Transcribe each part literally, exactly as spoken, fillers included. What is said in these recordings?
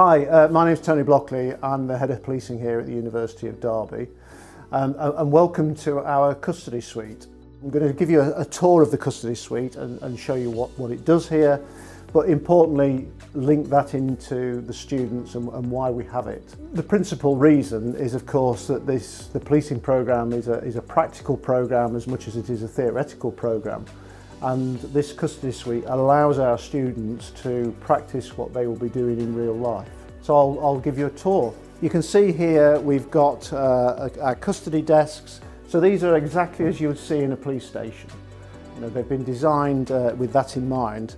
Hi, uh, my name's Tony Blockley. I'm the Head of Policing here at the University of Derby. Um, and welcome to our custody suite. I'm going to give you a, a tour of the custody suite and, and show you what, what it does here, but importantly link that into the students and, and why we have it. The principal reason is of course that this, the policing programme is a, is a practical programme as much as it is a theoretical programme, and this custody suite allows our students to practice what they will be doing in real life. So I'll, I'll give you a tour. You can see here we've got uh, our custody desks. So these are exactly as you would see in a police station. You know, they've been designed uh, with that in mind,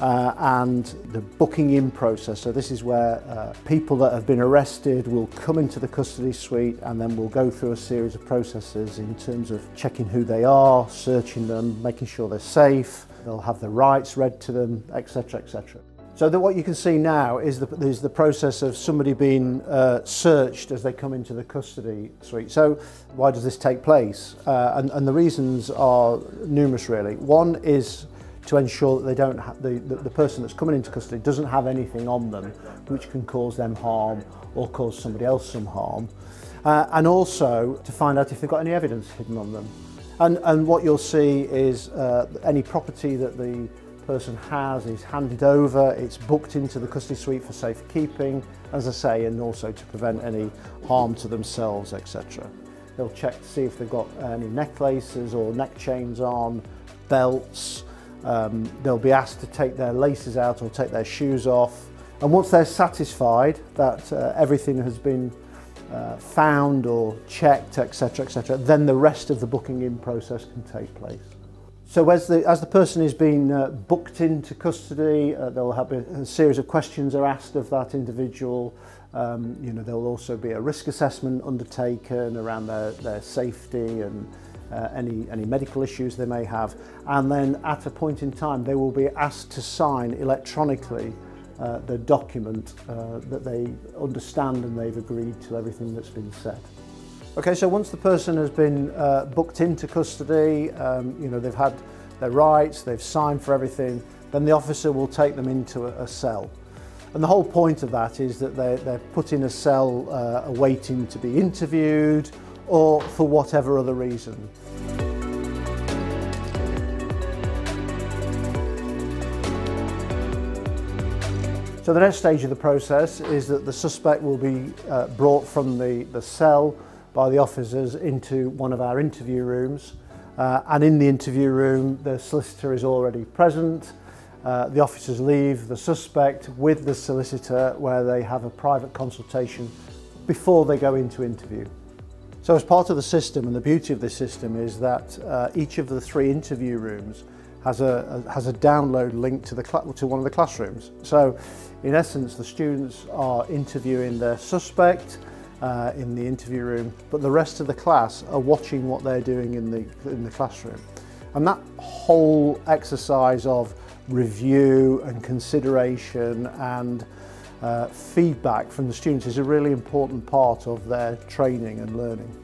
uh, and the booking in process. So this is where uh, people that have been arrested will come into the custody suite, and then we'll go through a series of processes in terms of checking who they are, searching them, making sure they're safe, they'll have their rights read to them, et cetera, et cetera. So that what you can see now is the, is the process of somebody being uh, searched as they come into the custody suite. So why does this take place? Uh, and, and the reasons are numerous really. One is to ensure that they don't ha the, the, the person that's coming into custody doesn't have anything on them which can cause them harm or cause somebody else some harm. Uh, and also to find out if they've got any evidence hidden on them. And, and what you'll see is uh, any property that the person has is handed over, it's booked into the custody suite for safekeeping, as I say, and also to prevent any harm to themselves, et cetera. They'll check to see if they've got any necklaces or neck chains on, belts. Um, they'll be asked to take their laces out or take their shoes off. And once they're satisfied that uh, everything has been uh, found or checked, et cetera, et cetera, then the rest of the booking in process can take place. So as the, as the person is being uh, booked into custody, uh, they'll have a, a series of questions are asked of that individual. Um, you know, there'll also be a risk assessment undertaken around their, their safety and uh, any, any medical issues they may have. And then at a point in time, they will be asked to sign electronically uh, the document uh, that they understand and they've agreed to everything that's been said. Okay, so once the person has been uh, booked into custody, um, you know, they've had their rights, they've signed for everything, then the officer will take them into a, a cell. And the whole point of that is that they're, they're put in a cell uh, awaiting to be interviewed or for whatever other reason. So the next stage of the process is that the suspect will be uh, brought from the, the cell by the officers into one of our interview rooms, uh, and in the interview room the solicitor is already present. Uh, the officers leave the suspect with the solicitor where they have a private consultation before they go into interview. So as part of the system, and the beauty of this system is that uh, each of the three interview rooms has a, a, has a download link to, the to one of the classrooms. So in essence the students are interviewing their suspect Uh, in the interview room, but the rest of the class are watching what they're doing in the in the classroom. And that whole exercise of review and consideration and uh, feedback from the students is a really important part of their training and learning.